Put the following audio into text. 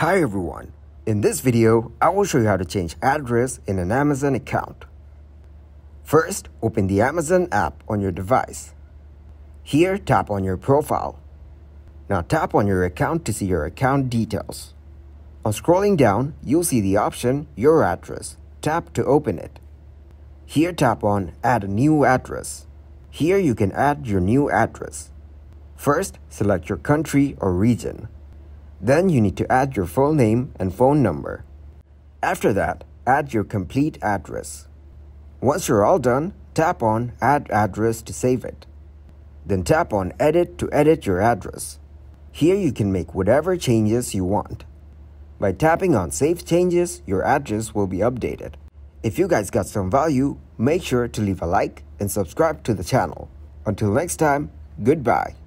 Hi everyone, in this video, I will show you how to change address in an Amazon account. First, open the Amazon app on your device. Here, tap on your profile. Now tap on your account to see your account details. On scrolling down, you'll see the option Your Address. Tap to open it. Here, tap on Add a New Address. Here, you can add your new address. First, select your country or region. Then you need to add your full name and phone number. After that, add your complete address. Once you're all done, tap on Add Address to save it. Then tap on Edit to edit your address. Here you can make whatever changes you want. By tapping on Save Changes, your address will be updated. If you guys got some value, make sure to leave a like and subscribe to the channel. Until next time, goodbye.